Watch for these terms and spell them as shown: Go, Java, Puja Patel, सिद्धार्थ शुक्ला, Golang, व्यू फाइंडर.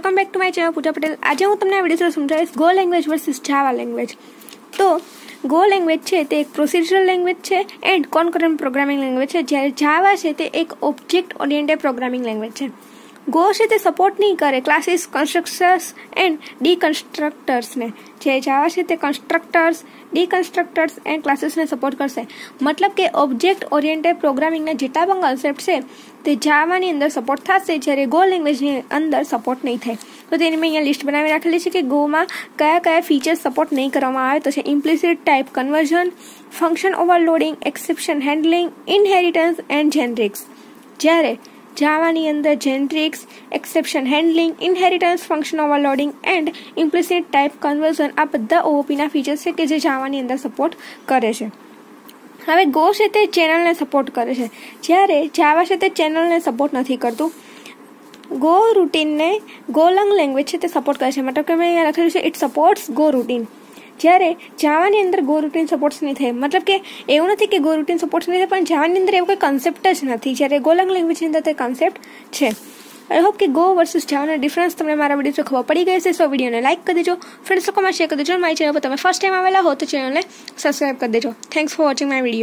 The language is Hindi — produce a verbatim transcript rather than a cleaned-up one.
Welcome back to my channel Pooja Patel. आज हूँ तमने वीडियो समझाइश गो लैंग्वेज वर्सेस जावा लैंग्वेज। तो गो लैंग्वेज है ते एक प्रोसीजरल लैंग्वेज है एंड कॉन्करेंट प्रोग्रामिंग लैंग्वेज है, जैसे जावा है ते एक ऑब्जेक्ट ओरिएंटेड प्रोग्रामिंग लैंग्वेज है। गो से सपोर्ट नहीं करे classes, constructors and D constructors ने, जे जावा से constructors, D constructors and classes ने सपोर्ट करते। मतलब के ऑब्जेक्ट ओरिएंटेड प्रोग्रामिंग ना जेटा पण कॉन्सेप्ट छे ते जावा नी अंदर सपोर्ट थाशे, ज्यारे गो लैंग्वेज नी अंदर सपोर्ट नहीं थाय। तो तेनी में अहींया लिस्ट बनावी राखेली छे के गो में क्या क्या फीचर्स सपोर्ट नहीं करवामां आवे। तो छे implicit type conversion, function overloading, exception handling, inheritance and generics. ज्यारे जावा नी अंदर generics, exception handling, inheritance, function overloading and implicit type conversion आ बधा ओओपी ना फीचर्स छे के जे जावा नी अंदर सपोर्ट करे छे। हवे गो छे ते चेनल ने सपोर्ट करे छे, ज्यारे जावा छे ते चेनल ने सपोर्ट नहीं करतुं। गो रूटीन ने गोलंग लैंग्वेज छे ते सपोर्ट करे छे, मतलब के मैं अहींया लखेलुं छे इट सपोर्ट्स गो रूटीन, जयरे जावा नी अंदर गो रूटीन सपोर्ट्स नहीं थे। मतलब के एवं नहीं कि गो रूटीन सपोर्ट्स नहीं थे, पर जावा नी अंदर एवं कोई कॉन्सेप्ट ज नहीं, जयरे गोलंग लैंग्वेज अंदर ते कॉन्सेप्ट छे। आई होप कि गो वर्सेस जावा नो डिफरन्स तमने मारा वीडियो से खबर पड़ी गई है। सो वीडियो ने लाइक कर दीजिए, फ्रेंड्स लोग में शेयर कर दीजिए। मारी चैनल पर तब फर्स्ट टाइम आवेला हो तो चैनल ने सब्सक्राइब कर दीजिए। Thanks for watching my video.